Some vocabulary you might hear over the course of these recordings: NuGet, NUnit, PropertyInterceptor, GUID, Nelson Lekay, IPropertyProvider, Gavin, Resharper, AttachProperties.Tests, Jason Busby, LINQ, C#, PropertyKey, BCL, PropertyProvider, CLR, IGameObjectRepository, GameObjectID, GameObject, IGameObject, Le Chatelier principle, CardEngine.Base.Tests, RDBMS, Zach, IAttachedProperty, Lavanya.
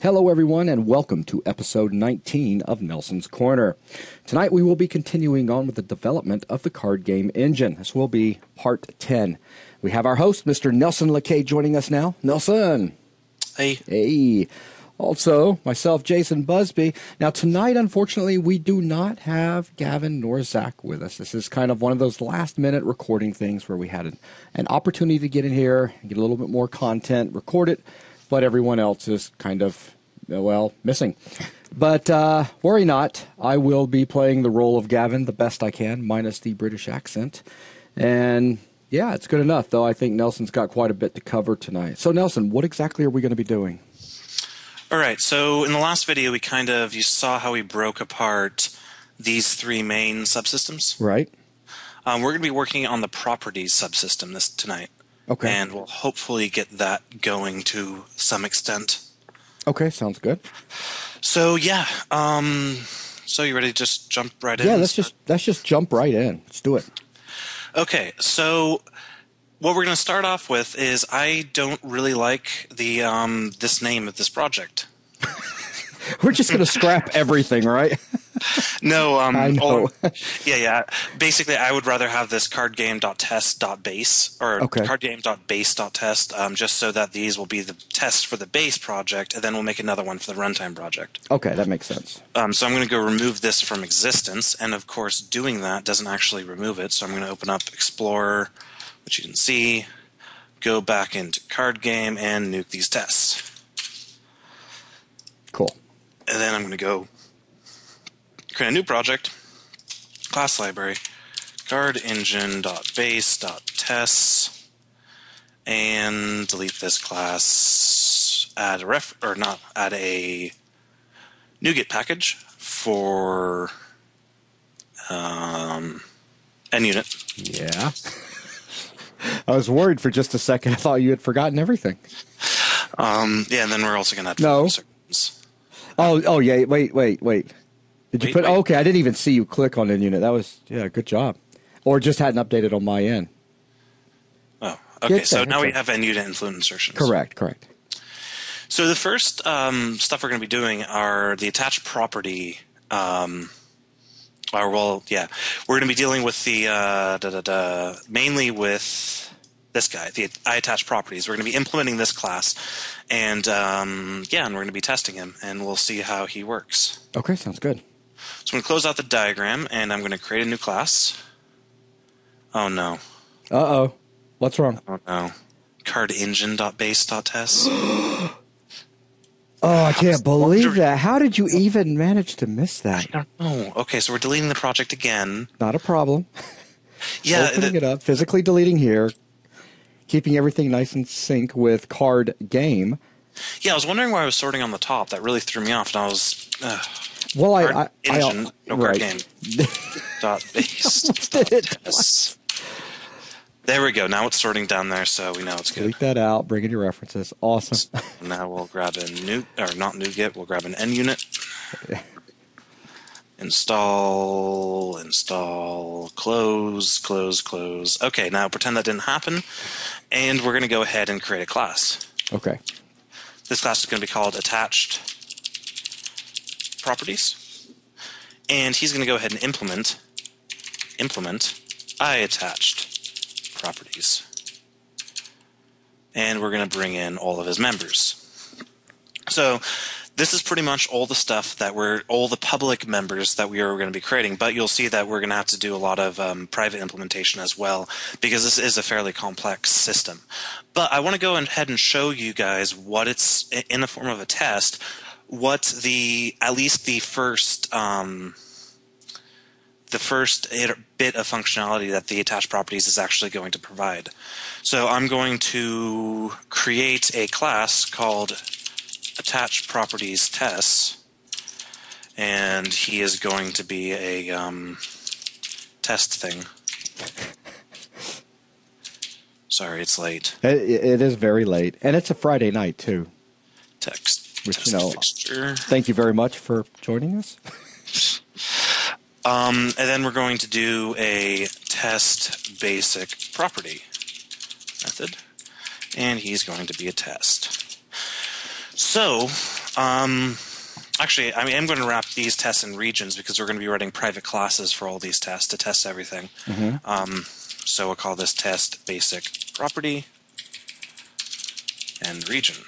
Hello everyone and welcome to episode 19 of Nelson's Corner. Tonight we will be continuing on with the development of the card game engine. This will be part 10. We have our host, Mr. Nelson Lekay, joining us now. Nelson! Hey. Hey. Also, myself, Jason Busby. Now tonight, unfortunately, we do not have Gavin nor Zach with us. This is kind of one of those last-minute recording things where we had an opportunity to get in here, get a little bit more content, record it, but everyone else is kind of, well, missing. But worry not, I will be playing the role of Gavin the best I can, minus the British accent. And, yeah, it's good enough, though I think Nelson's got quite a bit to cover tonight. So, Nelson, what exactly are we going to be doing? All right, so in the last video, we kind of, you saw how we broke apart these three main subsystems. Right. We're going to be working on the properties subsystem tonight. Okay. And we'll hopefully get that going to some extent. Okay, sounds good. So yeah, so you ready to just jump right in? Yeah, let's just jump right in. Let's do it. Okay, so what we're going to start off with is I don't really like the this name of this project. We're just going to scrap everything, right? No, I know. Oh, yeah. Basically, I would rather have this CardEngine.Base.Tests or okay. CardEngine.Base.Tests, just so that these will be the tests for the base project, and then we'll make another one for the runtime project. Okay, that makes sense. So I'm going to go remove this from existence, and of course, doing that doesn't actually remove it. So I'm going to open up Explorer, which you can see, go back into Card Game, and nuke these tests. Cool. And then I'm going to go create a new project, class library, CardEngine.Base.Tests, and delete this class, add a NuGet package for NUnit. Yeah. I was worried for just a second. I thought you had forgotten everything. Yeah, and then we're also going to have to Oh yeah, wait. Did you put okay, I didn't even see you click on NUnit. That was good job. Or just hadn't updated on my end. Oh, okay. So now we have NUnit and fluent insertions. Correct. So the first stuff we're going to be doing are the attached property we're going to be dealing with the mainly with this guy, the IAttached properties. We're going to be implementing this class, and and we're going to be testing him, and we'll see how he works. Okay, sounds good. So I'm going to close out the diagram, and I'm going to create a new class. Oh no. Uh-oh. What's wrong? Oh no. CardEngine.Base.Tests. Oh, I can't believe that. How did you even manage to miss that? I don't know. Okay, so we're deleting the project again. Not a problem. Yeah. Opening it up, physically deleting here. Keeping everything nice and sync with card game. Yeah, I was wondering why I was sorting on the top. That really threw me off, and I was CardEngine.Base.Tests. There we go. Now it's sorting down there, so we know it's good. Delete that out. Bring in your references. Awesome. Now we'll grab a We'll grab an NUnit. Yeah. Install, close. Okay, now pretend that didn't happen, and we're going to go ahead and create a class. Okay. This class is going to be called Attached Properties, and he's going to go ahead and implement IAttached Properties. And we're going to bring in all of his members. So this is pretty much all the stuff that all the public members that we are going to be creating, but you'll see that we're going to have to do a lot of private implementation as well, because this is a fairly complex system. But I want to go ahead and show you guys what it's, in the form of a test, what at least the first bit of functionality that the attached properties is actually going to provide. So I'm going to create a class called Attached Properties Tests, and he is going to be a test thing. Sorry, it's late. It is very late, and it's a Friday night too. Fixture. Thank you very much for joining us. And then we're going to do a test basic property method, and he's going to be a test. So Actually, I am going to wrap these tests in regions because we're going to be writing private classes for all these tests to test everything. Mm-hmm. So we'll call this test basic property and region.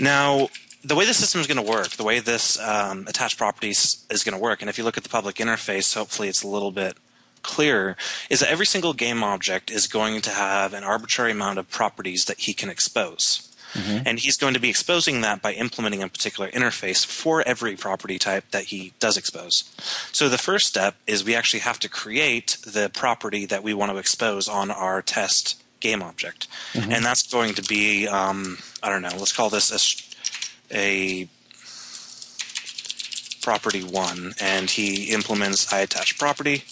Now, the way the system is going to work, the way this attached properties is going to work, and if you look at the public interface, hopefully it's a little bit clearer, is that every single game object is going to have an arbitrary amount of properties that he can expose. Mm-hmm. And he's going to be exposing that by implementing a particular interface for every property type that he does expose. So the first step is we actually have to create the property that we want to expose on our test game object. Mm-hmm. And that's going to be, I don't know, let's call this a property 1. And he implements IAttachedProperty.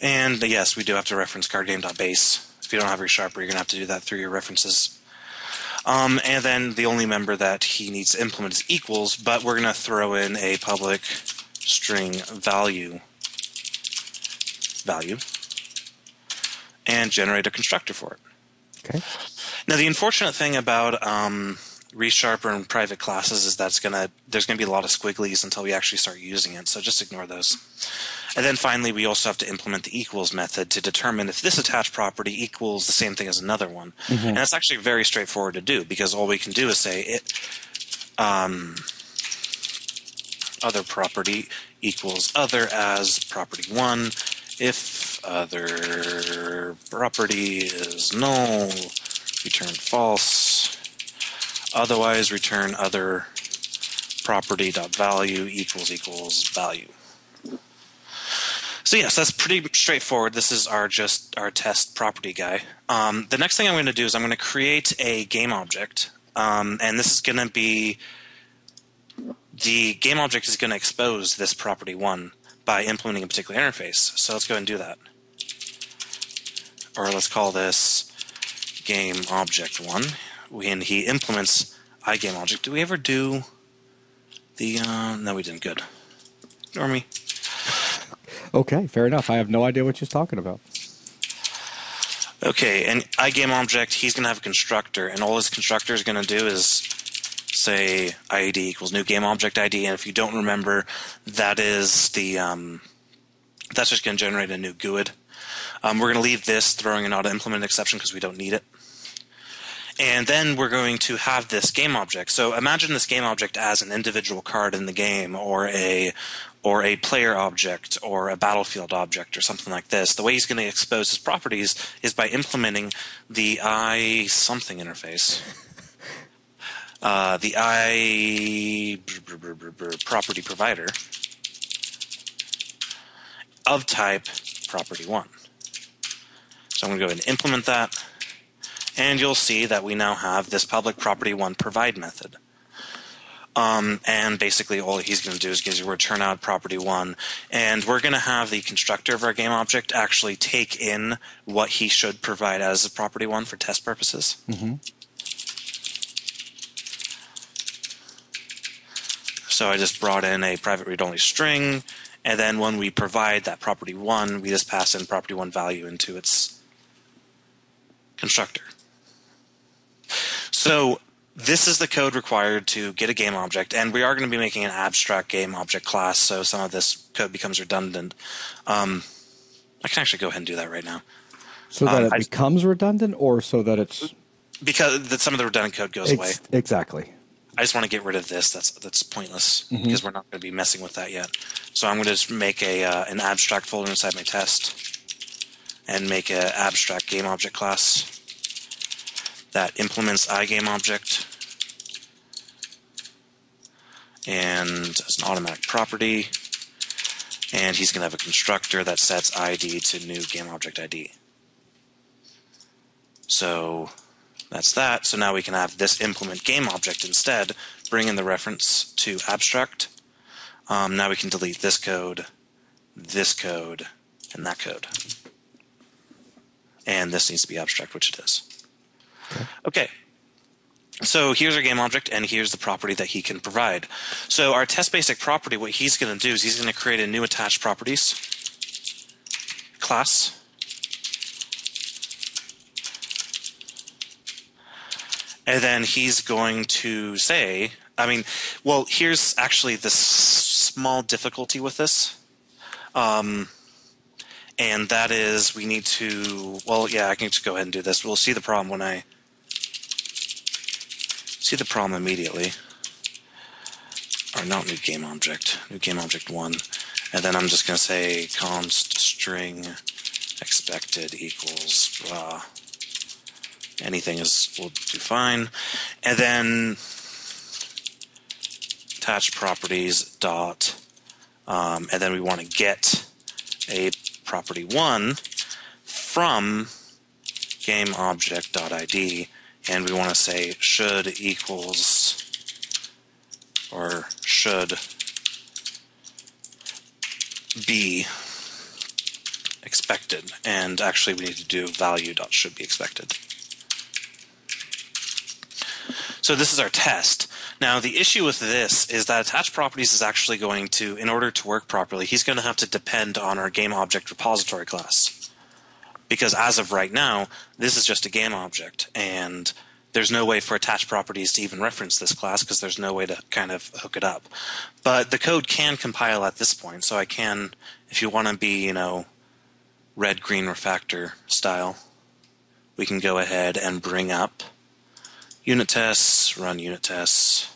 And yes, we do have to reference CardEngine.Base. If you don't have Resharper, you're going to have to do that through your references. And then the only member that he needs to implement is equals, but we're going to throw in a public string value, and generate a constructor for it. Okay. Now, the unfortunate thing about Resharper and private classes is that's there's going to be a lot of squigglies until we actually start using it, so just ignore those. And then finally, we also have to implement the equals method to determine if this attached property equals the same thing as another one. Mm-hmm. And that's actually very straightforward to do because all we can do is say it other property equals other as property 1 if other property is null, return false. Otherwise, return other property.value equals value. So yes, that's pretty straightforward. This is our test property guy. The next thing I'm going to do is I'm going to create a game object, and this is going to be the game object is going to expose this property 1 by implementing a particular interface. So let's go ahead and do that, or let's call this game object 1. And he implements IGameObject. Did we ever do the? No, we didn't. Good. Ignore me. Okay, fair enough. I have no idea what she's talking about. Okay, and IGameObject, he's going to have a constructor, and all his constructor is going to do is say IAD equals new GameObjectID, and if you don't remember, that is the that's just going to generate a new GUID. We're going to leave this throwing an auto implement exception because we don't need it. And then we're going to have this game object. So imagine this game object as an individual card in the game, or a player object, or a battlefield object, or something like this. The way he's going to expose his properties is by implementing the I something interface, the I property provider of type property 1. So I'm going to go ahead and implement that. And you'll see that we now have this public property 1 provide method. And basically all he's going to do is give you a return out property 1. And we're going to have the constructor of our game object actually take in what he should provide as a property 1 for test purposes. Mm-hmm. So I just brought in a private read-only string. And then when we provide that property 1, we just pass in property 1 value into its constructor. So this is the code required to get a game object, and we are going to be making an abstract game object class, so some of this code becomes redundant. I can actually go ahead and do that right now. So that it becomes redundant, or so that it's... Because that some of the redundant code goes away. Exactly. I just want to get rid of this. That's pointless, mm-hmm. because we're not going to be messing with that yet. So I'm going to just make a an abstract folder inside my test and make an abstract game object class that implements IGameObject and as an automatic property, and he's going to have a constructor that sets ID to new GameObjectID. So that's that. So now we can have this implement GameObject instead, bring in the reference to abstract. Now we can delete this code, and that code. And this needs to be abstract, which it is. Okay, so here's our game object, and here's the property that he can provide. So our test basic property, what he's going to do is he's going to create a new attached properties class, And then he's going to say, I mean, well, here's actually the small difficulty with this. And that is we need to, well, yeah, I can just go ahead and do this. We'll see the problem when I see the problem immediately. Or not new game object, new game object one. And then I'm just going to say const string expected equals blah. Anything is will do fine. And then attach properties dot. And then we want to get a property one from GameObject.id, and we want to say should equals or should be expected, and actually we need to do value dot should be expected. So this is our test. Now the issue with this is that attach properties is actually going to, in order to work properly, he's going to have to depend on our game object repository class, because as of right now this is just a game object, and there's no way for attach properties to even reference this class because there's no way to kind of hook it up. But the code can compile at this point, so I can, if you want to be, you know, red green refactor style, we can go ahead and bring up unit tests, run unit tests,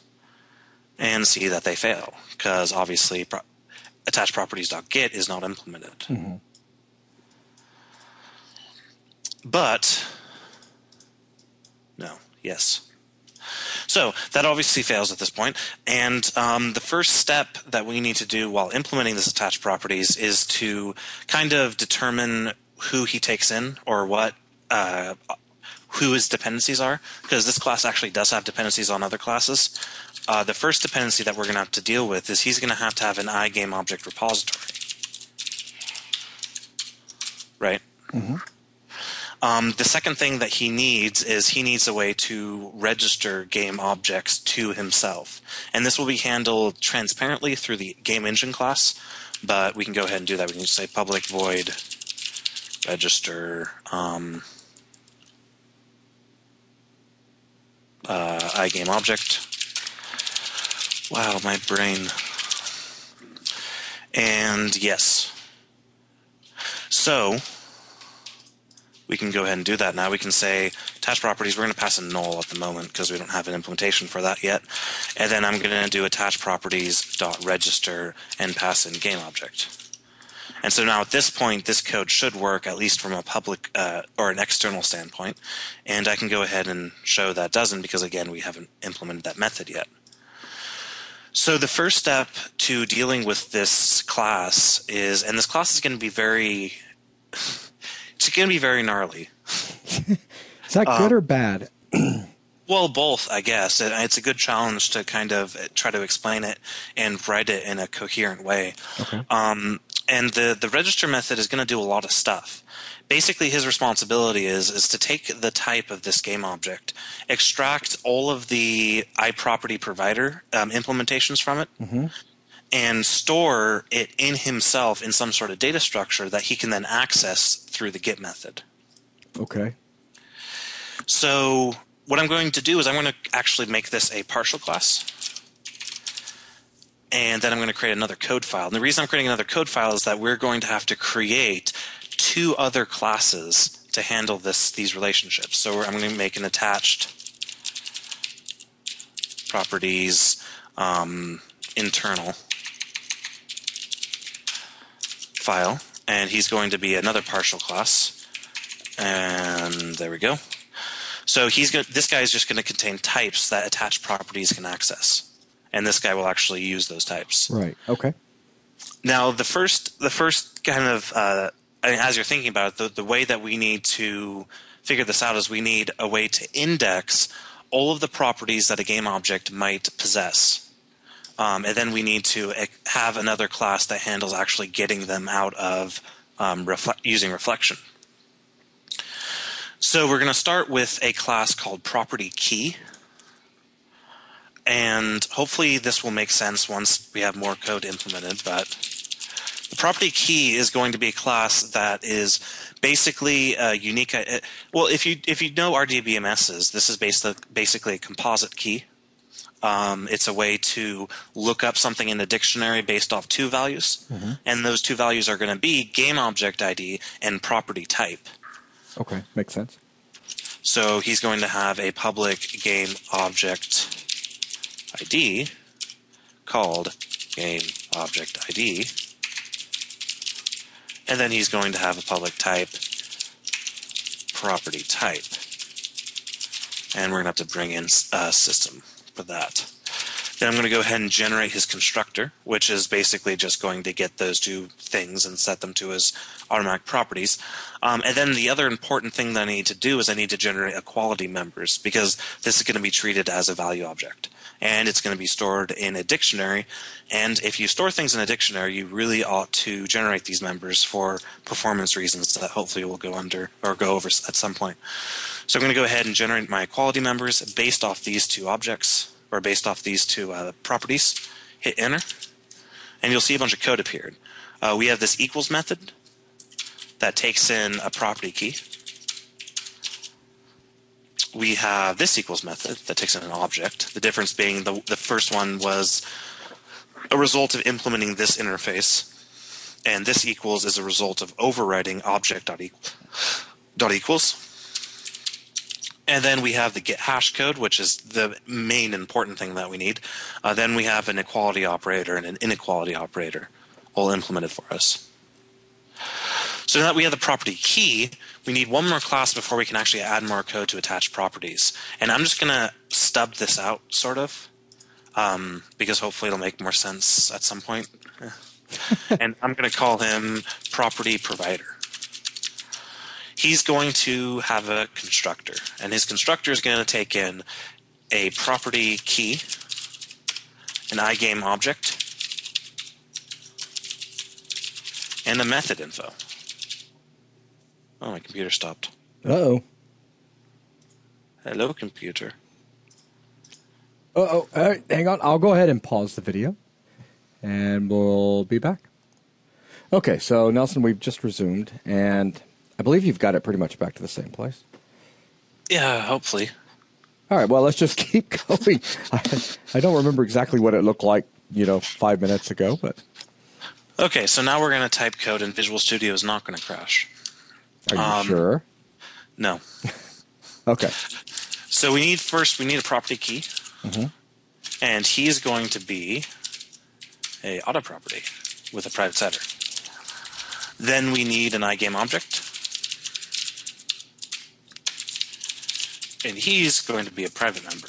and see that they fail because obviously attach properties.get is not implemented. Mm-hmm. But no, yes. So that obviously fails at this point, and the first step that we need to do while implementing this attach properties is to kind of determine who he takes in or what who his dependencies are, because this class actually does have dependencies on other classes. The first dependency that we're going to have to deal with is he's going to have an IGameObject repository, right? Mm-hmm. The second thing that he needs is he needs a way to register game objects to himself, and this will be handled transparently through the game engine class, but we can go ahead and do that. We can just say public void register IGameObject. Wow, my brain. And yes. So we can go ahead and do that now. We can say attach properties. We're going to pass a null at the moment because we don't have an implementation for that yet. And then I'm going to do attach properties dot register and pass in game object. And so now at this point, this code should work at least from a public or an external standpoint. And I can go ahead and show that doesn't because again we haven't implemented that method yet. So the first step to dealing with this class is, and this class is going to be very. It's going to be very gnarly. Is that good or bad? Well, both, I guess. It's a good challenge to kind of try to explain it and write it in a coherent way. Okay. And the register method is going to do a lot of stuff. Basically, his responsibility is to take the type of this game object, extract all of the IPropertyProvider implementations from it, mm-hmm. and store it in himself in some sort of data structure that he can then access through the get method. Okay. So what I'm going to do is I'm going to actually make this a partial class, and then I'm going to create another code file. And the reason I'm creating another code file is that we're going to have to create two other classes to handle these relationships. So I'm going to make an attached properties internal file, and he's going to be another partial class, and there we go. So he's going. This guy is just going to contain types that attached properties can access, and this guy will actually use those types. Right. Okay. Now the first kind of as you're thinking about it, the way that we need to figure this out is we need a way to index all of the properties that a game object might possess. And then we need to have another class that handles actually getting them out of using reflection. So we're going to start with a class called PropertyKey, and hopefully this will make sense once we have more code implemented. But The property key is going to be a class that is basically a unique. Well, if you know RDBMSs, this is basically a composite key. It's a way to look up something in a dictionary based off two values, mm-hmm. and those two values are going to be game object ID and property type. Okay, makes sense. So he's going to have a public game object ID called game object ID, and then he's going to have a public type property type, and we're going to have to bring in a system for that. Then I'm going to go ahead and generate his constructor, which is basically just going to get those two things and set them to his automatic properties. And then the other important thing that I need to do is I need to generate a quality members, because this is going to be treated as a value object. And it's going to be stored in a dictionary. And if you store things in a dictionary, you really ought to generate these members for performance reasons that hopefully will go under or go over at some point. So I'm going to go ahead and generate my quality members based off these two objects, or based off these two properties. Hit enter, and you'll see a bunch of code appeared. We have this equals method that takes in a property key. We have this equals method that takes in an object. The difference being the first one was a result of implementing this interface, and this equals is a result of overwriting object.equals. And then we have the get hash code, which is the main important thing that we need. Then we have an equality operator and an inequality operator all implemented for us. So now that we have the property key, we need one more class before we can actually add more code to attach properties. And I'm just going to stub this out, sort of, because hopefully it'll make more sense at some point. And I'm going to call him property provider. He's going to have a constructor, and his constructor is going to take in a property key, an IGame object, and a method info. Oh, my computer stopped. Uh-oh. Hello, computer. Uh-oh. All right, hang on. I'll go ahead and pause the video, and we'll be back. Okay, so, Nelson, we've just resumed, and I believe you've got it pretty much back to the same place. Yeah, hopefully. All right, well, let's just keep going. I don't remember exactly what it looked like, 5 minutes ago, but... Okay, so now we're going to type code, and Visual Studio is not going to crash. Are you sure? No. Okay. So we need a property key, mm-hmm. and he is going to be a auto property with a private setter. Then we need an iGame object, and he's going to be a private member.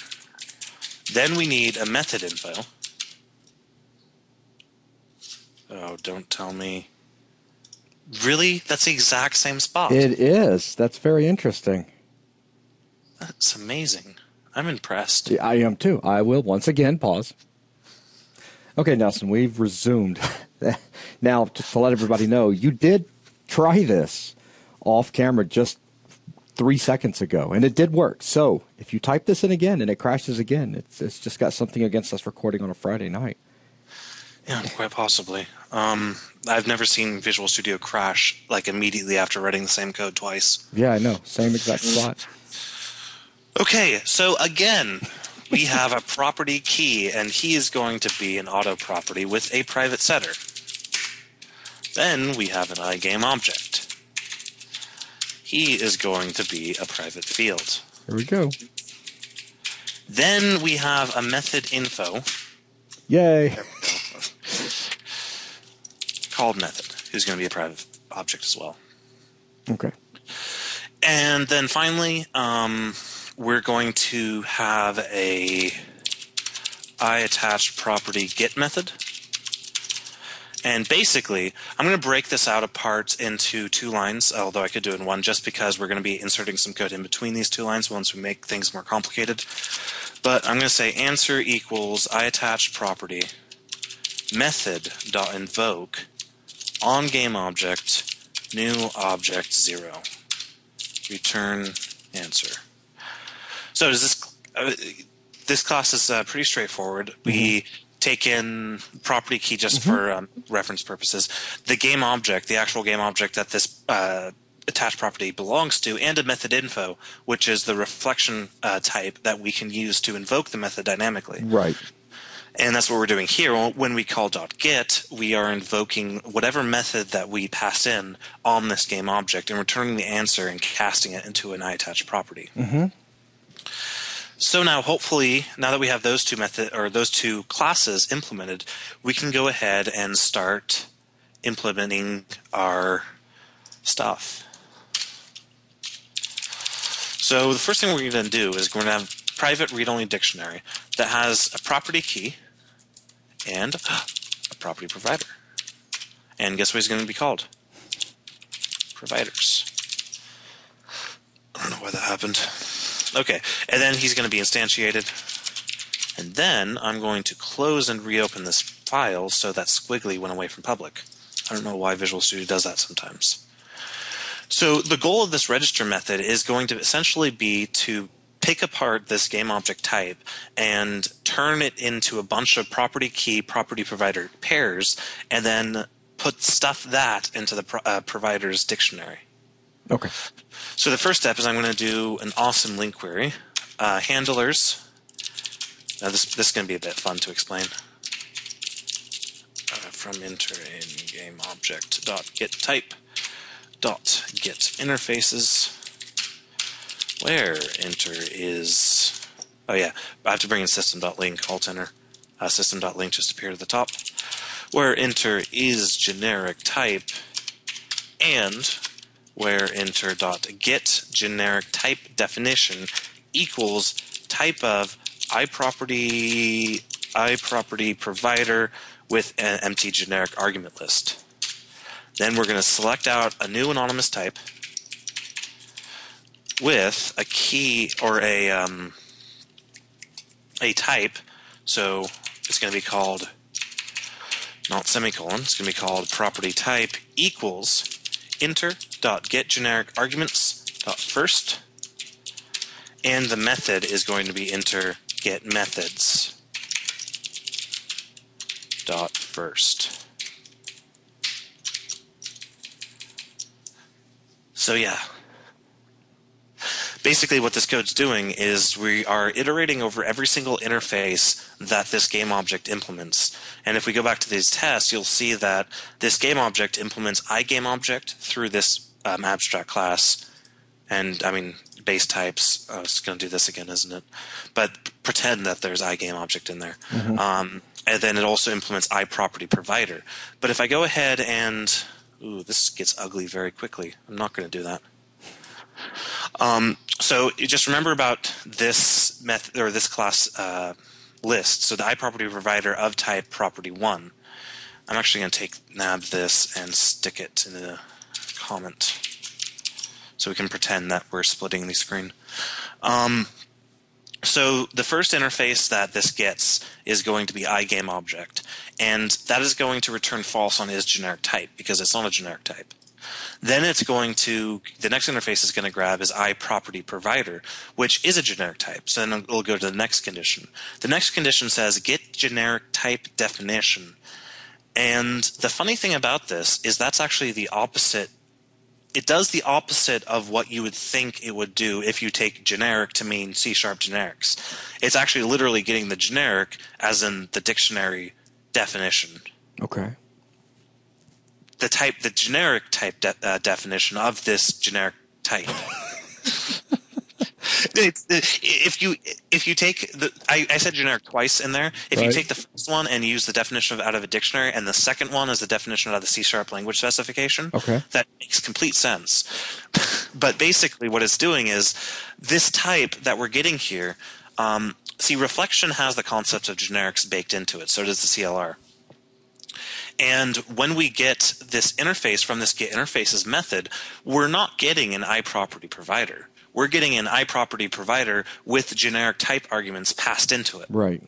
Then we need a method info. Oh, don't tell me. Really? That's the exact same spot. It is. That's very interesting. That's amazing. I'm impressed. Yeah, I am too. I will once again pause. Okay, Nelson, we've resumed. Now, just to let everybody know, you did try this off camera just 3 seconds ago, and it did work. So if you type this in again and it crashes again, it's just got something against us recording on a Friday night. Yeah, quite possibly. I've never seen Visual Studio crash like immediately after writing the same code twice. Yeah, I know. Same exact spot. Okay, so again, we have a property key, and he is going to be an auto property with a private setter. Then we have an iGame object. He is going to be a private field. There we go. Then we have a method info. Yay. There we go. Called method, who's going to be a private object as well. Okay. And then finally, we're going to have a IAttachedProperty get method. And basically, I'm going to break this out apart into two lines, although I could do it in one, just because we're going to be inserting some code in between these two lines once we make things more complicated. But I'm going to say answer equals IAttachedProperty method.invoke on game object new object 0 return answer. So this class is pretty straightforward. Mm-hmm. We take in property key just for reference purposes, the game object, the actual game object that this attached property belongs to, and a method info, which is the reflection type that we can use to invoke the method dynamically. Right. And that's what we're doing here. When we call .get, we are invoking whatever method that we pass in on this game object and returning the answer and casting it into an IAttached property. So now, hopefully, now that we have those two method or those two classes implemented, we can go ahead and start implementing our stuff. So the first thing we're going to do is we're going to have a private read-only dictionary that has a property key and a property provider. And guess what he's going to be called? Providers. I don't know why that happened. Okay, and then he's going to be instantiated. And then I'm going to close and reopen this file so that squiggly went away from public. I don't know why Visual Studio does that sometimes. So the goal of this register method is going to essentially be to pick apart this game object type and turn it into a bunch of property key, property provider pairs, and then put stuff that into the provider's dictionary. Okay. So the first step is I'm going to do an awesome link query. Handlers. Now this is going to be a bit fun to explain. From enter in GameObject dot get type dot get interfaces, where enter is I have to bring in system.link, alt enter. System.link just appeared at the top. Where enter is generic type, and where enter dot get generic type definition equals type of IProperty provider with an empty generic argument list. Then we're going to select out a new anonymous type with a key or a type. So it's going to be called not semicolon. It's going to be called property type equals enter.getGenericArguments.first, and the method is going to be enter.getMethods.first. So yeah, basically what this code's doing is we are iterating over every single interface that this game object implements. And if we go back to these tests, you'll see that this game object implements IGameObject through this abstract class. And I mean, base types, it's going to do this again, isn't it? But pretend that there's IGameObject in there. And then it also implements IPropertyProvider. But if I go ahead and, ooh, this gets ugly very quickly. I'm not going to do that. So you just remember about this method or this class list. So the IProperty provider of type property 1. I'm actually going to nab this and stick it in the comment so we can pretend that we're splitting the screen. So the first interface that this gets is going to be IGameObject, and that is going to return false on isGenericType because it's not a generic type. Then it's going to, the next interface it's going to grab is IPropertyProvider, which is a generic type. So then it'll go to the next condition. The next condition says get generic type definition. And the funny thing about this is that's actually the opposite. It does the opposite of what you would think it would do if you take generic to mean C# generics. It's actually literally getting the generic as in the dictionary definition. Okay. The type, the generic type definition of this generic type. If you take the, I said generic twice in there. If you take the first one and use the definition out of a dictionary, and the second one is the definition out of the C# language specification, that makes complete sense. But basically, what it's doing is this type that we're getting here. See, reflection has the concept of generics baked into it. So does the CLR. And when we get this interface from this getInterfaces method, we're not getting an IProperty provider. We're getting an IProperty provider with generic type arguments passed into it. Right.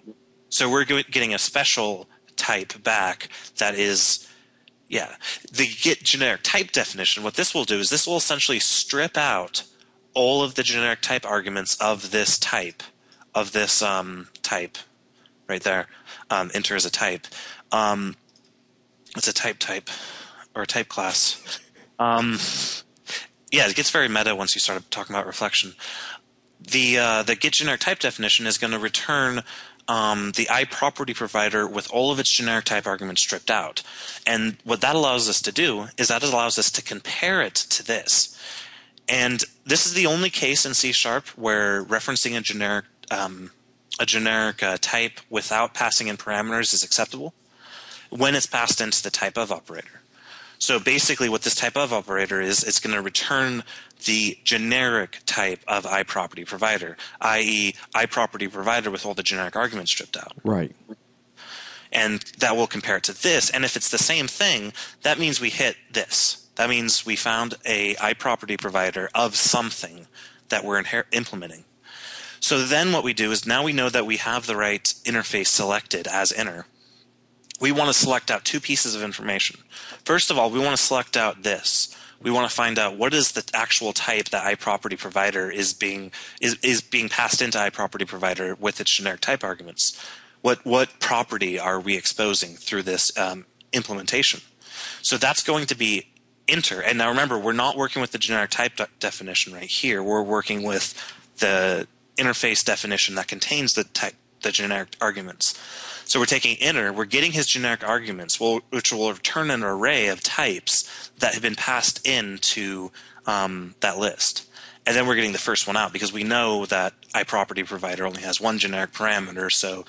So we're getting a special type back that is, yeah, the get generic type definition. What this will do is this will essentially strip out all of the generic type arguments of this type, right there. enter as a type. It's a type or a type class. Yeah, it gets very meta once you start talking about reflection. The getGenericType definition is going to return the IPropertyProvider with all of its generic type arguments stripped out. And what that allows us to do is that it allows us to compare it to this. And this is the only case in C# where referencing a generic type without passing in parameters is acceptable when it's passed into the typeof operator. So basically what this typeof operator is, it's going to return the generic type of IPropertyProvider, i.e. IPropertyProvider with all the generic arguments stripped out. Right. And that will compare it to this. And if it's the same thing, that means we hit this. That means we found a IPropertyProvider of something that we're implementing. So then what we do is now we know that we have the right interface selected as inner. We want to select out two pieces of information. First of all, we want to select out this. We want to find out what is the actual type that IPropertyProvider is being passed into IPropertyProvider with its generic type arguments. What property are we exposing through this implementation? So that's going to be enter. And now remember, we're not working with the generic type definition right here. We're working with the interface definition that contains the type, the generic arguments. So we're taking inner, we're getting his generic arguments, which will return an array of types that have been passed into that list. And then we're getting the first one out because we know that IPropertyProvider only has one generic parameter, so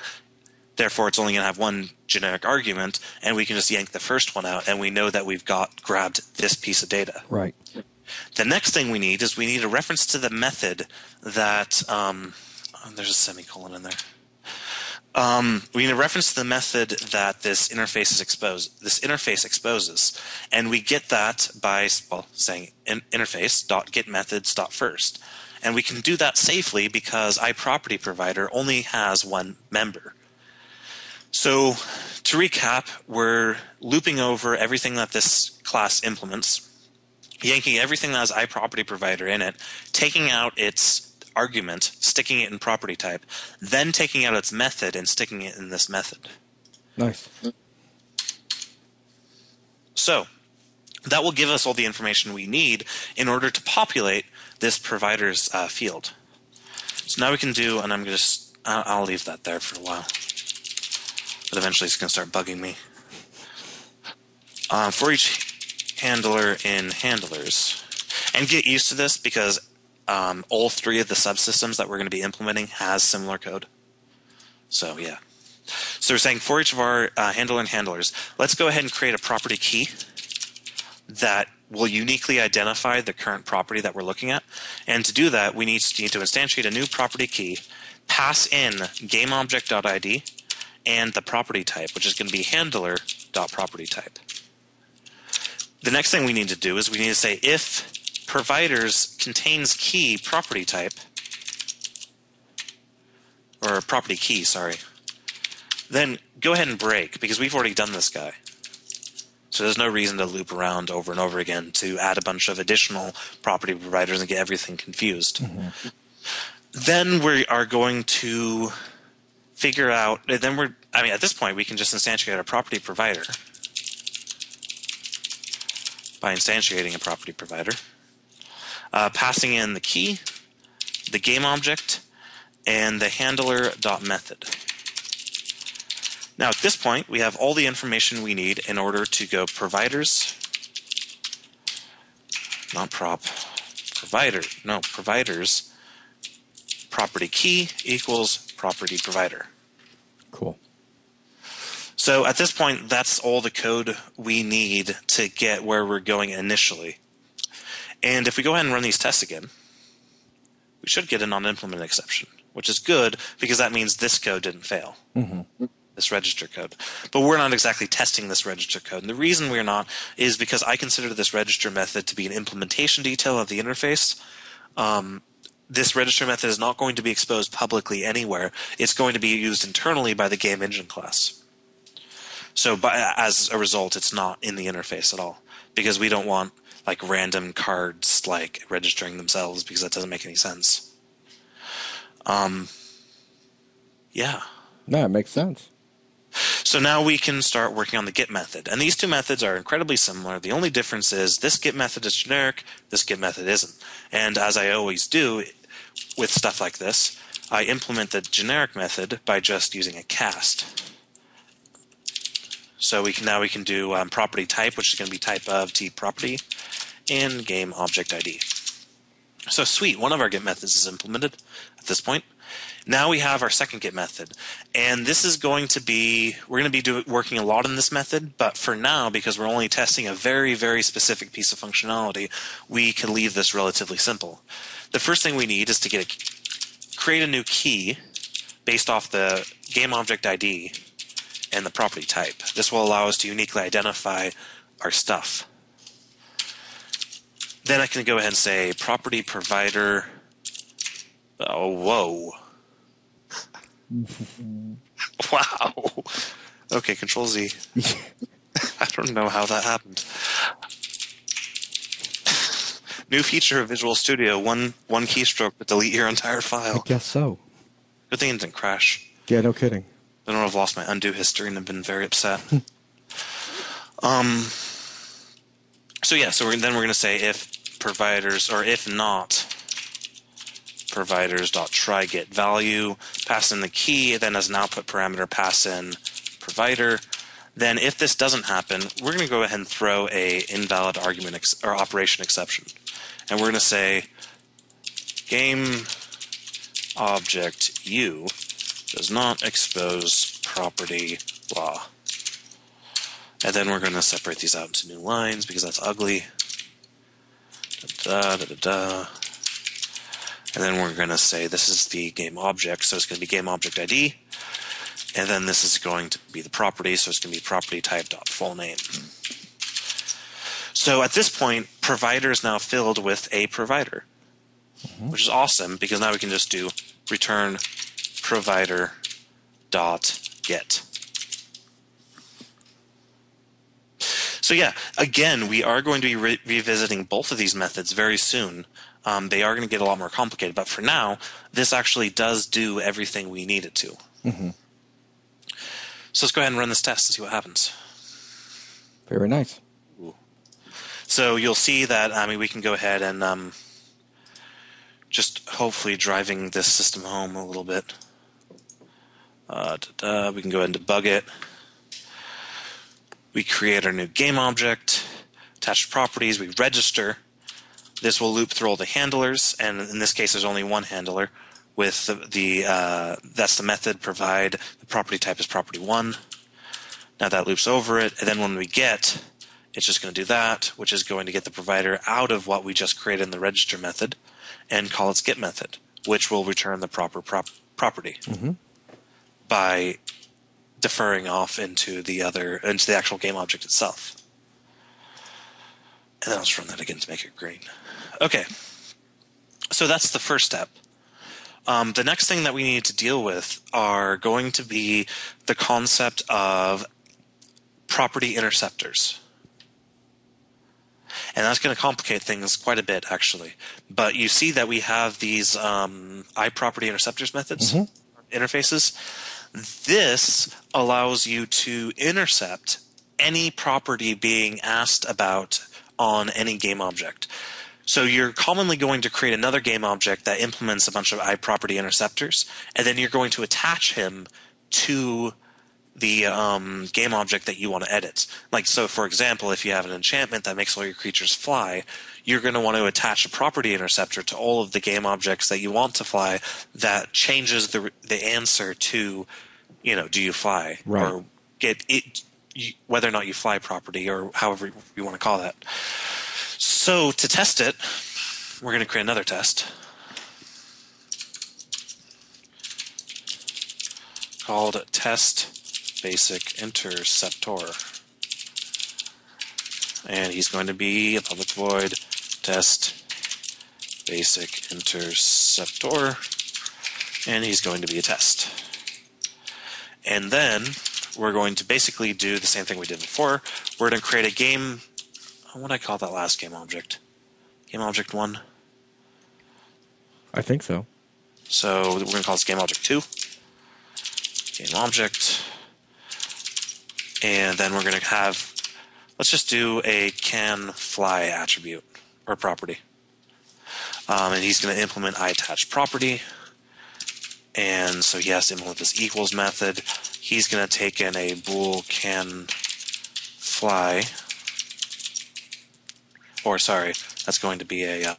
therefore it's only going to have one generic argument, and we can just yank the first one out, and we know that we've grabbed this piece of data. Right. The next thing we need is we need a reference to the method that there's a semicolon in there. We need a reference to the method that this interface is exposes, and we get that by saying interface.getMethods.first, and we can do that safely because IPropertyProvider only has one member. So to recap, we're looping over everything that this class implements, yanking everything that has IPropertyProvider in it, taking out its argument, sticking it in property type, then taking out its method and sticking it in this method. Nice. So that will give us all the information we need in order to populate this provider's field. So now we can do, and I'm going to just, I'll leave that there for a while, but eventually it's going to start bugging me. For each handler in handlers, and get used to this because all three of the subsystems that we're going to be implementing has similar code. So yeah. So we're saying for each of our handler and handlers, let's go ahead and create a property key that will uniquely identify the current property that we're looking at. And to do that, we need to instantiate a new property key, pass in GameObject.ID and the property type, which is going to be handler.propertyType. The next thing we need to do is we need to say if providers contains key property type, or property key, sorry, then go ahead and break because we've already done this guy. So there's no reason to loop around over and over again to add a bunch of additional property providers and get everything confused. Mm-hmm. Then we are going to figure out, at this point we can just instantiate a property provider by instantiating a property provider. Passing in the key, the game object, and the handler.method. Now at this point we have all the information we need in order to go providers, not prop, provider, no, providers, property key equals property provider. Cool. So at this point that's all the code we need to get where we're going initially. And if we go ahead and run these tests again, we should get a non-implement exception, which is good because that means this code didn't fail, mm-hmm. This register code. But we're not exactly testing this register code. And the reason we're not is because I consider this register method to be an implementation detail of the interface. This register method is not going to be exposed publicly anywhere. It's going to be used internally by the game engine class. So as a result, it's not in the interface at all because we don't want like random cards like registering themselves because that doesn't make any sense. Yeah. No, it makes sense. So now we can start working on the get method. And these two methods are incredibly similar. The only difference is this get method is generic, this get method isn't. And as I always do with stuff like this, I implement the generic method by just using a cast. So we can, now we can do property type, which is going to be type of T property, and game object ID. So sweet, one of our get methods is implemented at this point. Now we have our second get method, and this is going to be, we're going to be working a lot in this method, but for now, because we're only testing a very, very specific piece of functionality, we can leave this relatively simple. The first thing we need is to get a, create a new key based off the game object ID and the property type. This will allow us to uniquely identify our stuff. Then I can go ahead and say property provider. Oh, whoa. Wow. Okay, Control Z. I don't know how that happened. New feature of Visual Studio, one keystroke to delete your entire file. I guess so. Good thing it didn't crash. Yeah, no kidding. Then I've lost my undo history and have been very upset. So yeah, so we're going to say if providers, or if not providers dot try get value, pass in the key, then as an output parameter pass in provider. Then if this doesn't happen, we're going to go ahead and throw a invalid argument or operation exception, and we're going to say game object U does not expose property blah. And then we're going to separate these out into new lines because that's ugly. Da, da, da, da. And then we're going to say this is the game object, so it's going to be game object ID. And then this is going to be the property, so it's going to be property type dot full name. So at this point, provider is now filled with a provider, which is awesome because now we can just do return provider dot get. So yeah, again, we are going to be revisiting both of these methods very soon. They are going to get a lot more complicated, but for now, this actually does do everything we need it to. So let's go ahead and run this test and see what happens. Very nice. Ooh. So you'll see that we can go ahead and just hopefully driving this system home a little bit. We can go ahead and debug it. We create our new game object, attached properties, we register. This will loop through all the handlers, and in this case there's only one handler with that's the method provide, the property type is property one. Now that loops over it, and then when we get, it's just going to do that, which is going to get the provider out of what we just created in the register method and call its get method, which will return the proper property by deferring off into the other, into the actual game object itself. And then I'll just run that again to make it green. Okay, so that's the first step. The next thing that we need to deal with are going to be the concept of property interceptors. And that's going to complicate things quite a bit, actually. But you see that we have these IProperty interceptors methods, interfaces. This allows you to intercept any property being asked about on any game object. So you're commonly going to create another game object that implements a bunch of IProperty interceptors, and then you're going to attach him to the game object that you want to edit. Like, so for example, if you have an enchantment that makes all your creatures fly, you're going to want to attach a property interceptor to all of the game objects that you want to fly that changes the answer to, you know, do you fly, right, or get it, whether or not you fly property, or however you want to call that. So to test it, we're going to create another test called test basic interceptor, and he's going to be a public void test basic interceptor, and he's going to be a test. And then we're going to basically do the same thing we did before. We're going to create a game. What did I call that last game object? Game object 1? I think so. So we're going to call this game object 2. Game object. And then we're going to have, let's just do a can fly attribute or property. And he's going to implement IAttachedProperty. And so he has to implement this equals method. He's going to take in a bool can fly. Or sorry, that's going to be a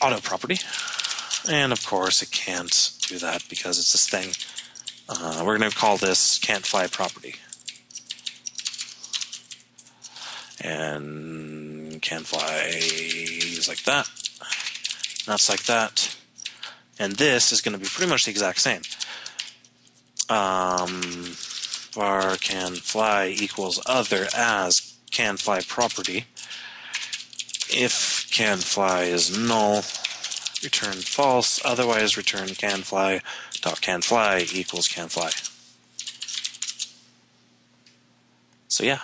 auto property. And of course it can't do that because it's this thing. We're going to call this can't fly property. And can fly is like that. That's like that. And this is going to be pretty much the exact same. Var can fly equals other as can fly property. If can fly is null, return false, otherwise return can fly dot can fly equals can fly. So yeah,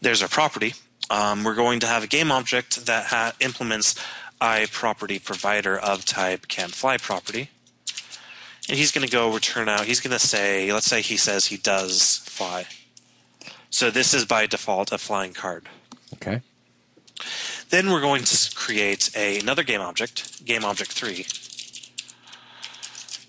there's our property. We're going to have a game object that implements IPropertyProvider of type can fly property, and he's going to go return out. He's going to say, let's say he says he does fly. So this is by default a flying card. Okay. Then we're going to create another game object, GameObject3,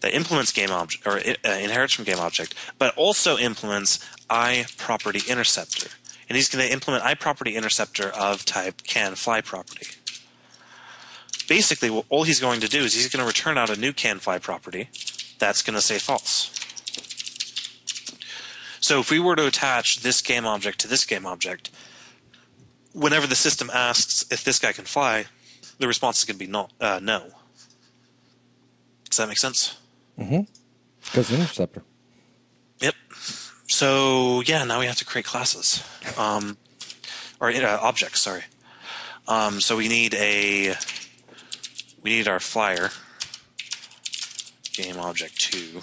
that implements GameObject or inherits from GameObject, but also implements IPropertyInterceptor, and he's going to implement IPropertyInterceptor of type canFly property. Basically, all he's going to do is he's going to return out a new canFly property that's going to say false. So if we were to attach this game object to this game object, whenever the system asks if this guy can fly, the response is going to be not, no. Does that make sense? Mm-hmm. Because interceptor. Yep. So yeah, now we have to create classes, or objects. Sorry. So we need our flyer, game object 2,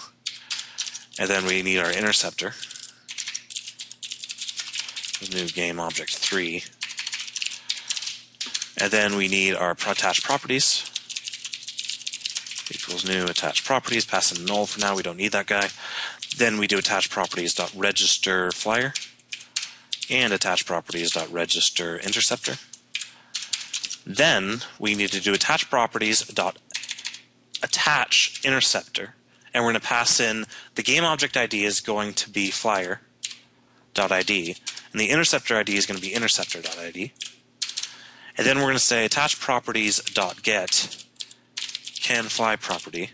and then we need our interceptor, new game object 3. And then we need our attached properties equals new attached properties, pass in null for now, we don't need that guy. Then we do attached properties dot register flyer and attached properties dot register interceptor. Then we need to do attached properties dot attach interceptor, and we're going to pass in the game object ID is going to be flyer dot ID, and the interceptor ID is going to be interceptor dot ID. And then we're going to say attach properties dot get can fly property,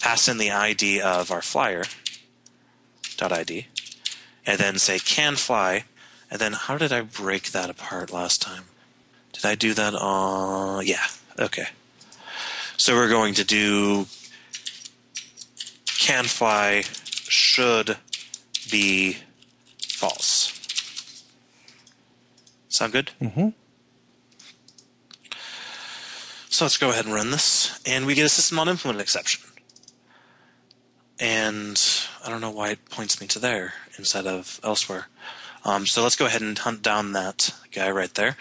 pass in the ID of our flyer dot ID, and then say can fly. And then how did I break that apart last time? Did I do that on? Yeah. Okay. So we're going to do can fly should be false. Sound good? Mm-hmm. So let's go ahead and run this, and we get a system on implement exception. And I don't know why it points me to there instead of elsewhere. So let's go ahead and hunt down that guy right there.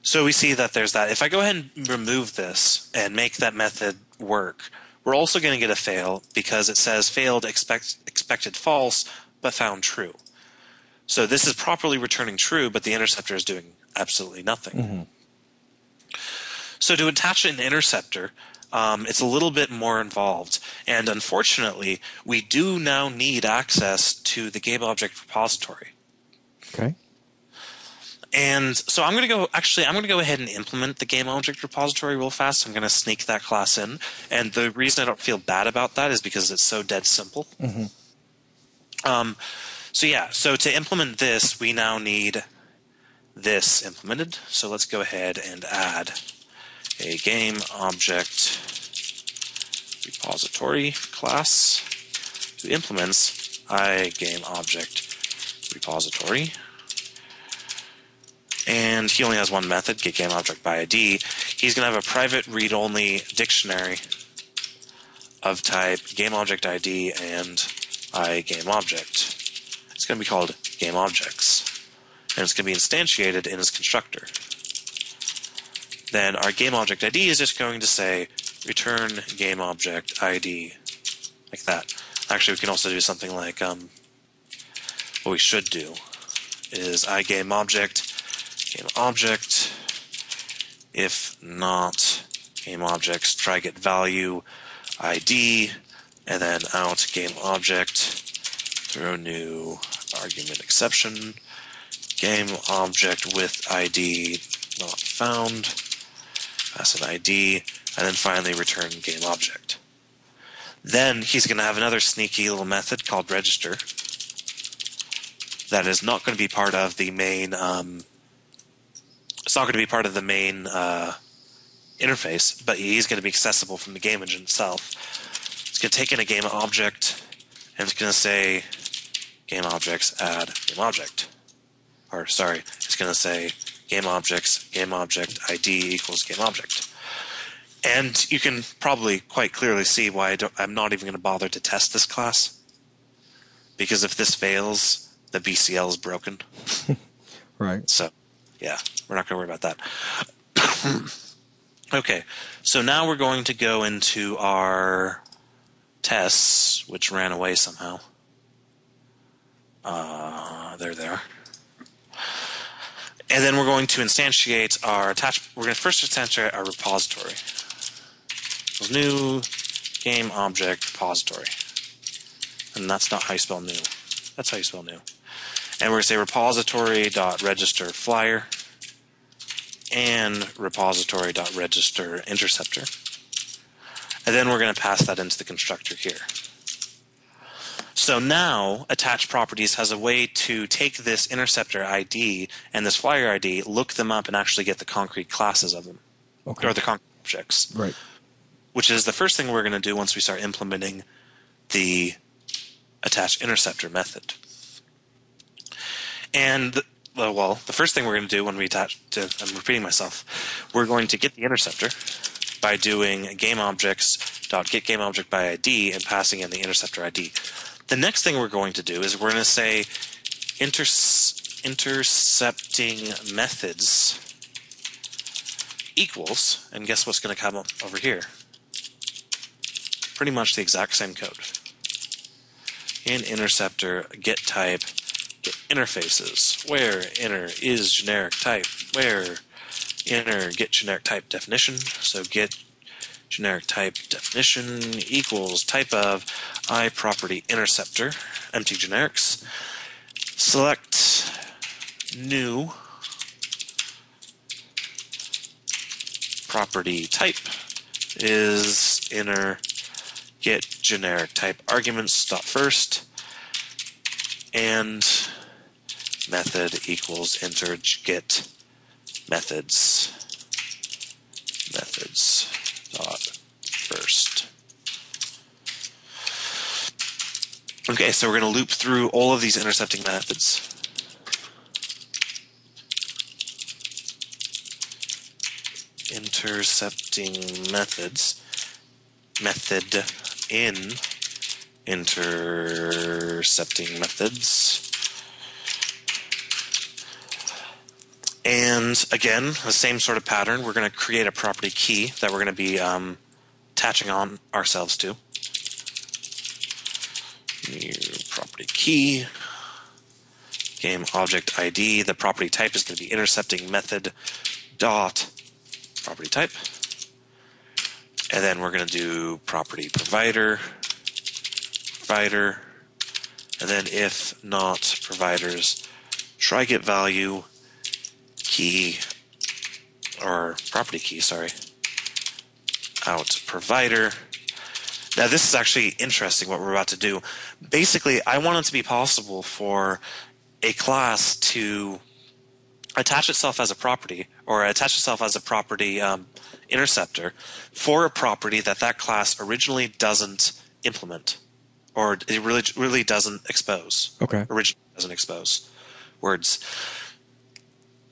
So we see that there's that. If I go ahead and remove this and make that method work, we're also going to get a fail because it says failed expected false but found true. So this is properly returning true, but the interceptor is doing absolutely nothing. Mm-hmm. So to attach an interceptor, it's a little bit more involved. And unfortunately, we do now need access to the GameObject repository. Okay. And so I'm going to go – actually, I'm going to go ahead and implement the GameObject repository real fast. I'm going to sneak that class in. And the reason I don't feel bad about that is because it's so dead simple. Mm-hmm. So yeah, so to implement this, we now need this implemented. So let's go ahead and add – a game object repository class who implements IGameObject repository, and he only has one method, getGameObjectById. He's going to have a private read-only dictionary of type GameObjectID and IGameObject. It's going to be called GameObjects, and it's going to be instantiated in its constructor. Then our game object ID is just going to say return game object ID, like that. Actually, we can also do something like what we should do is IGameObject, if not GameObjects, try get value ID, and then out GameObject, throw new argument exception, GameObject with ID not found, pass an ID, and then finally return GameObject. Then he's going to have another sneaky little method called register that is not going to be part of the main. It's not going to be part of the main interface, but he's going to be accessible from the game engine itself. It's going to take in a game object, and it's going to say game objects add game object, or sorry, it's going to say game objects game object ID equals game object. And you can probably quite clearly see why I'm not even going to bother to test this class, because if this fails, the BCL is broken. Right. So, yeah, we're not going to worry about that. Okay, so now we're going to go into our tests, which ran away somehow. They're there. And then we're going to instantiate our we're going to first instantiate our repository. New game object repository. And that's not how you spell new. That's how you spell new. And we're going to say repository.registerFlyer and repository.registerInterceptor. And then we're going to pass that into the constructor here. So now attached properties has a way to take this interceptor ID and this flyer ID, look them up, and actually get the concrete classes of them. Okay. Or the concrete objects. Right. Which is the first thing we're going to do once we start implementing the attached interceptor method. And, well, the first thing we're going to do when we attach to, I'm repeating myself, we're going to get the interceptor by doing GameObjects.getGameObject by ID and passing in the interceptor ID. The next thing we're going to do is we're going to say intercepting methods equals, and guess what's going to come up over here? Pretty much the exact same code. In interceptor, get type, get interfaces, where inner is generic type, where inner get generic type definition, so get generic type definition equals type of IPropertyInterceptor, empty generics, select new property type is inner get generic type arguments dot first and method equals enter get methods dot first. Okay, so we're going to loop through all of these intercepting methods. Intercepting methods, method in intercepting methods. And again, the same sort of pattern. We're going to create a property key that we're going to be attaching on ourselves to. New property key, game object ID. The property type is going to be intercepting method dot property type. And then we're going to do property provider, and then if not providers, try get value key or property key, sorry, out provider. Now this is actually interesting what we're about to do. Basically, I want it to be possible for a class to attach itself as a property, or attach itself as a property interceptor for a property that that class originally doesn't implement, or it really doesn't expose. Okay. Originally doesn't expose words.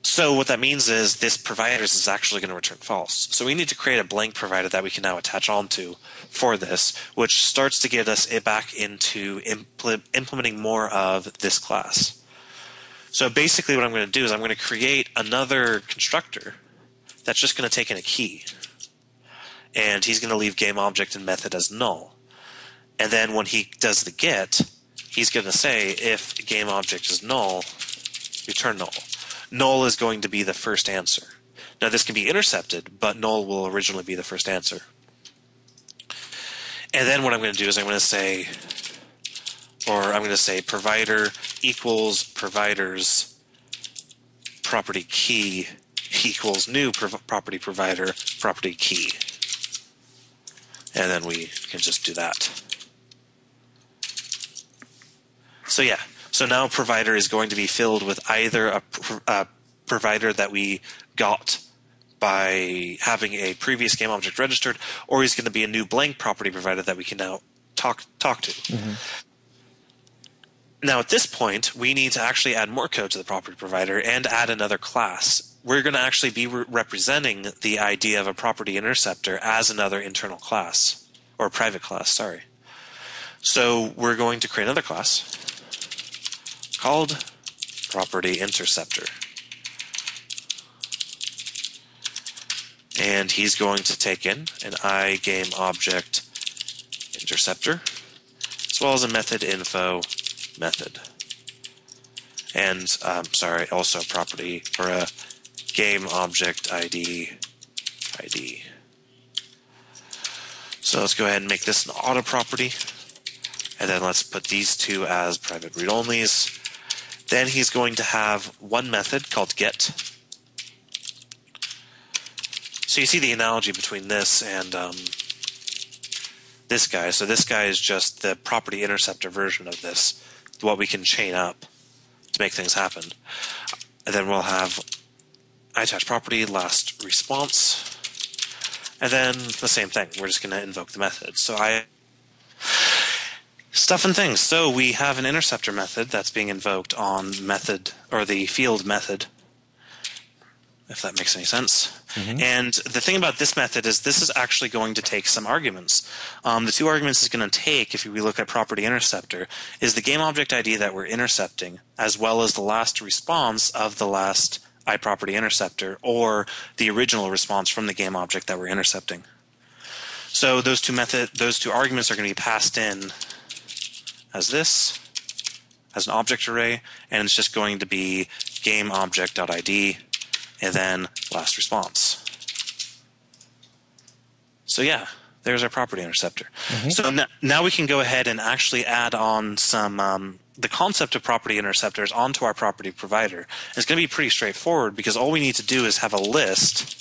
So what that means is this providers is actually going to return false. So we need to create a blank provider that we can now attach onto for this, which starts to get us back into implementing more of this class. So basically what I'm going to do is I'm going to create another constructor that's just going to take in a key. And he's going to leave game object and method as null. And then when he does the get, he's going to say if game object is null, return null. Null is going to be the first answer. Now this can be intercepted, but null will originally be the first answer. And then what I'm going to do is I'm going to say, provider equals providers property key equals new property provider property key. And then we can just do that. So yeah, so now provider is going to be filled with either a provider that we got by having a previous game object registered, or he's going to be a new blank property provider that we can now talk to. Mm-hmm. Now at this point, we need to actually add more code to the property provider and add another class. We're going to actually be representing the idea of a property interceptor as another internal class, or private class, sorry. So we're going to create another class called property interceptor. And he's going to take in an IGameObject interceptor as well as a method info method. And also property or a GameObjectID. So let's go ahead and make this an auto property. And then let's put these two as private read-onlys. Then he's going to have one method called get. So you see the analogy between this and this guy. So this guy is just the property interceptor version of this, what we can chain up to make things happen. And then we'll have IAttachedProperty last response. And then the same thing. We're just going to invoke the method. So stuff and things. So we have an interceptor method that's being invoked on method or the field method, if that makes any sense. Mm-hmm. And the thing about this method is this is actually going to take some arguments. The two arguments it's going to take, if we look at property interceptor, is the game object ID that we're intercepting, as well as the last response of the last IProperty interceptor, or the original response from the game object that we're intercepting. So those two arguments are going to be passed in as this, as an object array, and it's just going to be GameObject.id and then last response. So yeah, there's our property interceptor. Mm-hmm. So now we can go ahead and actually add on some the concept of property interceptors onto our property provider. And it's going to be pretty straightforward because all we need to do is have a list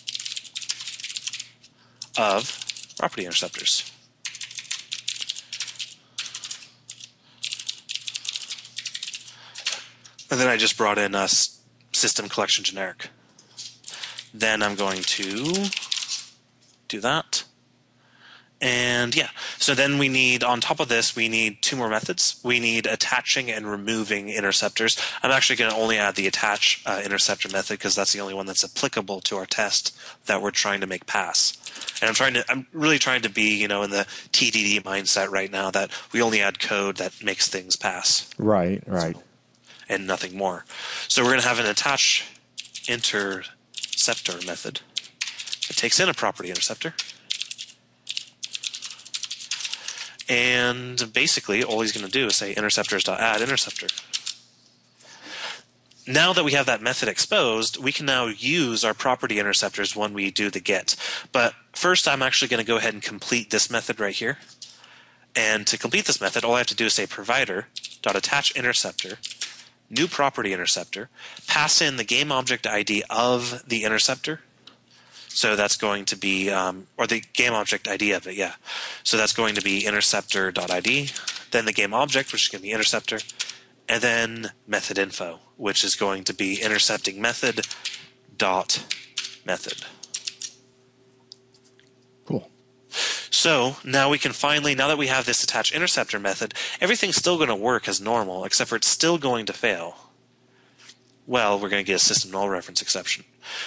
of property interceptors. And then I just brought in a system collection generic. Then I'm going to do that. And yeah, so then we need, on top of this, we need two more methods. We need attaching and removing interceptors. I'm actually going to only add the attach interceptor method because that's the only one that's applicable to our test that we're trying to make pass. And I'm really trying to be, you know, in the TDD mindset right now that we only add code that makes things pass. Right, right. So, and nothing more. So we're going to have an attach interceptor method that takes in a property interceptor. And basically, all he's going to do is say interceptors.add interceptor. Now that we have that method exposed, we can now use our property interceptors when we do the get. But first, I'm actually going to go ahead and complete this method right here. And to complete this method, all I have to do is say provider.attach interceptor, new property interceptor, pass in the game object ID of the interceptor. So that's going to be, or the game object ID of it, yeah. So that's going to be interceptor.id, then the game object, which is going to be interceptor, and then method info, which is going to be intercepting method.method. Cool. So now we can finally, now that we have this attach interceptor method, everything's still going to work as normal, except for it's still going to fail. Well, we're going to get a system null reference exception,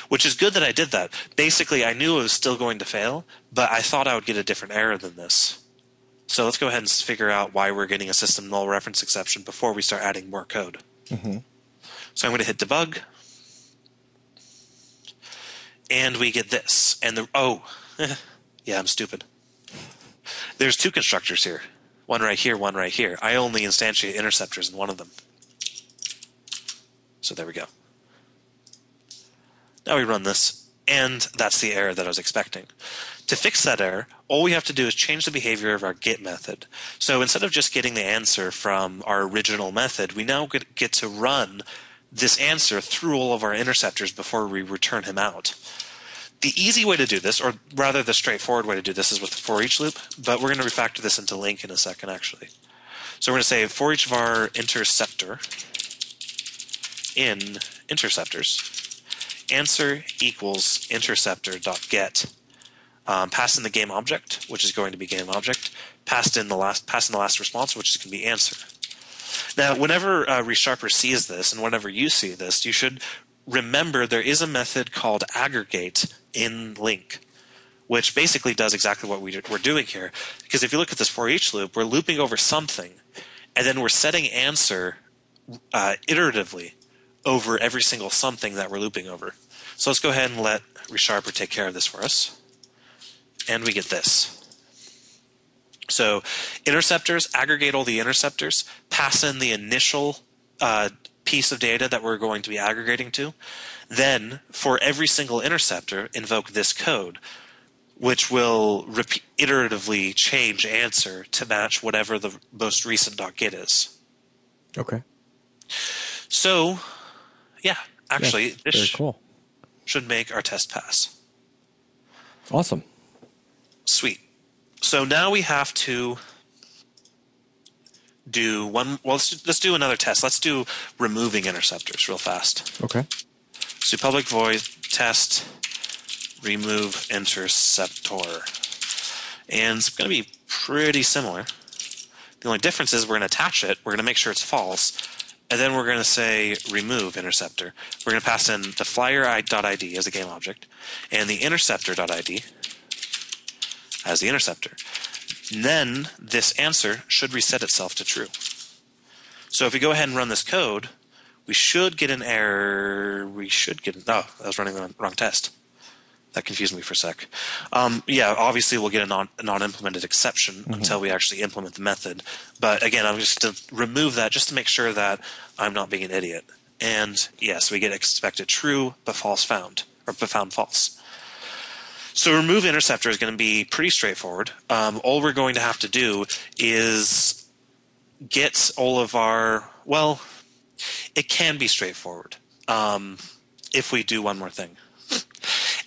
which is good that I did that. Basically, I knew it was still going to fail, but I thought I would get a different error than this. So let's go ahead and figure out why we're getting a system null reference exception before we start adding more code. Mm-hmm. So I'm going to hit debug, and we get this. And the oh, yeah, I'm stupid. There's two constructors here. one right here, one right here. I only instantiate interceptors in one of them. So there we go. Now we run this, and that's the error that I was expecting. To fix that error, all we have to do is change the behavior of our get method. So instead of just getting the answer from our original method, we now get to run this answer through all of our interceptors before we return him out. The easy way to do this, or rather the straightforward way to do this, is with the for each loop, but we're going to refactor this into LINQ in a second, actually. So we're going to say for each of our interceptor in interceptors, answer equals interceptor.get. Pass in the game object, which is going to be game object, pass in the last response, which is going to be answer. Now, whenever Resharper sees this, and whenever you see this, you should remember there is a method called aggregate in LINQ, which basically does exactly what we're doing here. Because if you look at this for each loop, we're looping over something, and then we're setting answer iteratively over every single something that we're looping over. So let's go ahead and let Resharper take care of this for us. And we get this. So interceptors, aggregate all the interceptors, pass in the initial piece of data that we're going to be aggregating to. Then for every single interceptor, invoke this code, which will iteratively change answer to match whatever the most recent .get is. Okay. So, yeah, actually, yes, this cool. Should make our test pass. Awesome. Sweet. So now we have to do one. Well, let's do another test. Let's do removing interceptors real fast. Okay. So public void test remove interceptor, and it's going to be pretty similar. The only difference is we're going to attach it. We're going to make sure it's false, and then we're going to say remove interceptor. We're going to pass in the flyer.id as a game object, and the interceptor.id. as the interceptor. Then this answer should reset itself to true. So if we go ahead and run this code, we should get an error. We should get an, oh, I was running the wrong test. That confused me for a sec. Yeah, obviously we'll get a non-implemented exception until we actually implement the method. But again, I'm just to remove that just to make sure that I'm not being an idiot. And yes, we get expected true, but false found, or but found false. So remove interceptor is going to be pretty straightforward. All we're going to have to do is get all of our – well, it can be straightforward if we do one more thing.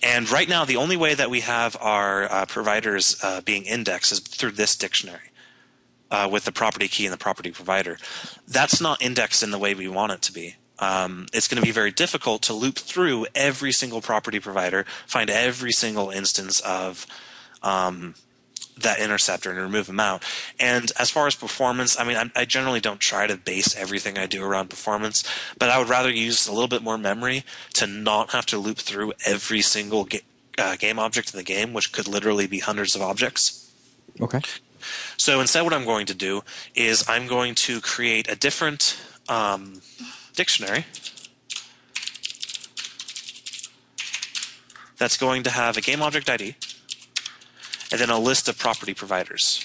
And right now the only way that we have our providers being indexed is through this dictionary with the property key and the property provider. That's not indexed in the way we want it to be. It's going to be very difficult to loop through every single property provider, find every single instance of that interceptor and remove them out. And as far as performance, I mean, I generally don't try to base everything I do around performance, but I would rather use a little bit more memory to not have to loop through every single game object in the game, which could literally be hundreds of objects. Okay. So instead what I'm going to do is I'm going to create a different dictionary that's going to have a game object ID and then a list of property providers.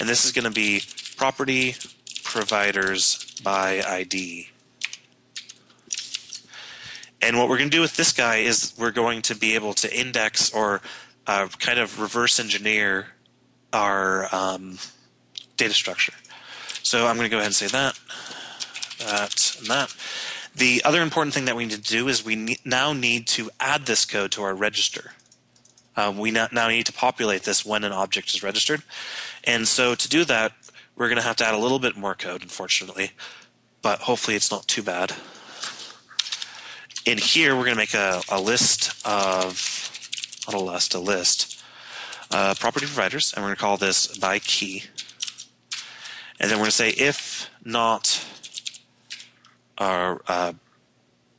And this is going to be property providers by ID. And what we're going to do with this guy is we're going to be able to index or kind of reverse engineer our data structure. So I'm going to go ahead and say that. That and that. The other important thing that we need to do is we now need to add this code to our register. We now need to populate this when an object is registered. And so to do that, we're going to have to add a little bit more code, unfortunately. But hopefully it's not too bad. In here, we're going to make a list of, not a list, property providers. And we're going to call this by key. And then we're going to say if not our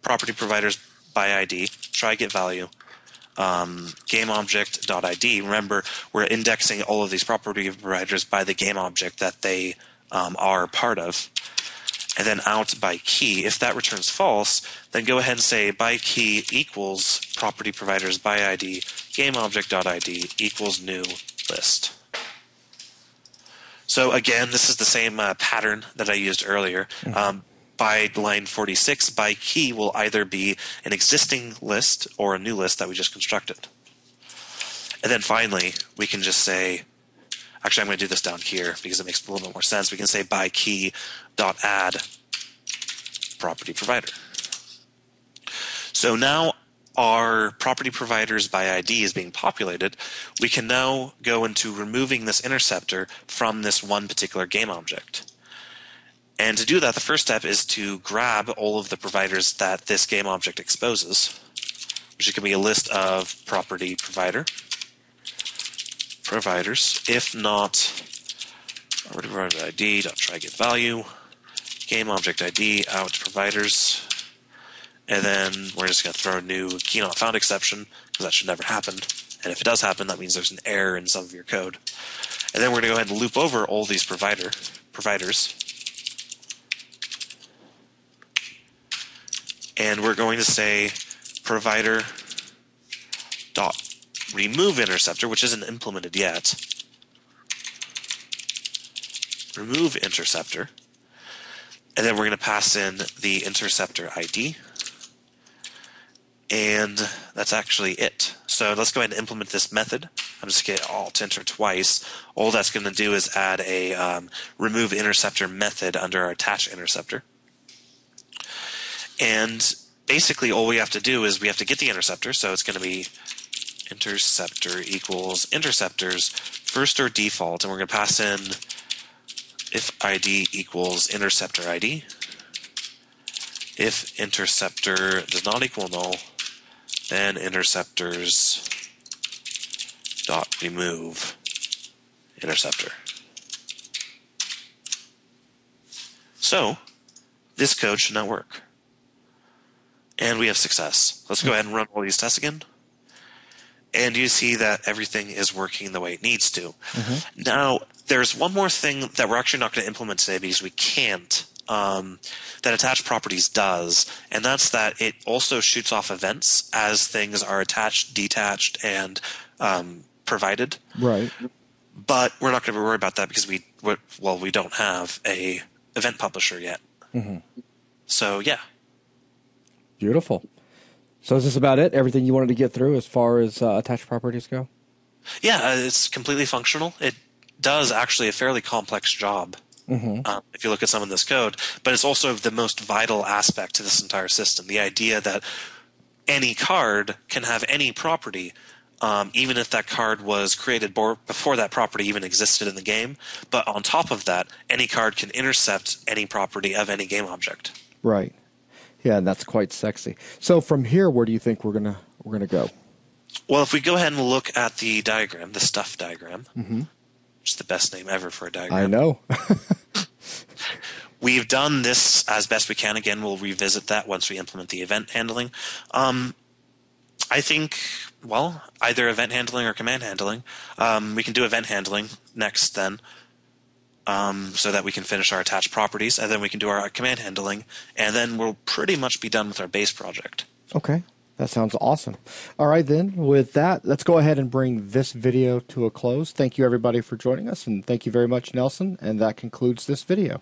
property providers by ID, try get value, GameObject.ID. Remember, we're indexing all of these property providers by the game object that they are part of. And then out by key. If that returns false, then go ahead and say by key equals property providers by ID, GameObject.ID equals new list. So again, this is the same pattern that I used earlier. By line 46, by key will either be an existing list or a new list that we just constructed. And then finally, we can just say, actually, I'm going to do this down here because it makes a little bit more sense. We can say by key dot add property provider. So now our property providers by ID is being populated. We can now go into removing this interceptor from this one particular game object. And to do that, the first step is to grab all of the providers that this game object exposes, which can be a list of property providers, if not property provider ID dot try get value, game object ID out providers, and then we're just going to throw a new key not found exception because that should never happen. And if it does happen, that means there's an error in some of your code. And then we're going to go ahead and loop over all these providers. And we're going to say provider dot remove interceptor, which isn't implemented yet. Remove interceptor. And then we're going to pass in the interceptor ID. And that's actually it. So let's go ahead and implement this method. I'm just going to alt enter twice. All that's going to do is add a remove interceptor method under our attach interceptor. And basically all we have to do is we have to get the interceptor, so it's going to be interceptor equals interceptors first or default, and we're going to pass in if ID equals interceptor ID. If interceptor does not equal null, then interceptors dot remove interceptor. So this code should not work. And we have success. Let's go ahead and run all these tests again. And you see that everything is working the way it needs to. Now, there's one more thing that we're actually not going to implement today because we can't, that attach properties does, and that's that it also shoots off events as things are attached, detached, and provided. Right. But we're not going to worry about that because we don't have a event publisher yet. So, yeah. Beautiful. So is this about it? Everything you wanted to get through as far as attached properties go? Yeah, it's completely functional. It does actually a fairly complex job if you look at some of this code, but it's also the most vital aspect to this entire system, the idea that any card can have any property, even if that card was created before that property even existed in the game. But on top of that, any card can intercept any property of any game object. Right. Yeah, and that's quite sexy. So from here, where do you think we're gonna go? Well, if we go ahead and look at the diagram, the stuff diagram, which is the best name ever for a diagram. I know. We've done this as best we can. Again, we'll revisit that once we implement the event handling. I think, well, either event handling or command handling. We can do event handling next then. So that we can finish our attached properties, and then we can do our command handling, and then we'll pretty much be done with our base project. Okay, that sounds awesome. All right, then, with that, let's go ahead and bring this video to a close. Thank you, everybody, for joining us, and thank you very much, Nelson, and that concludes this video.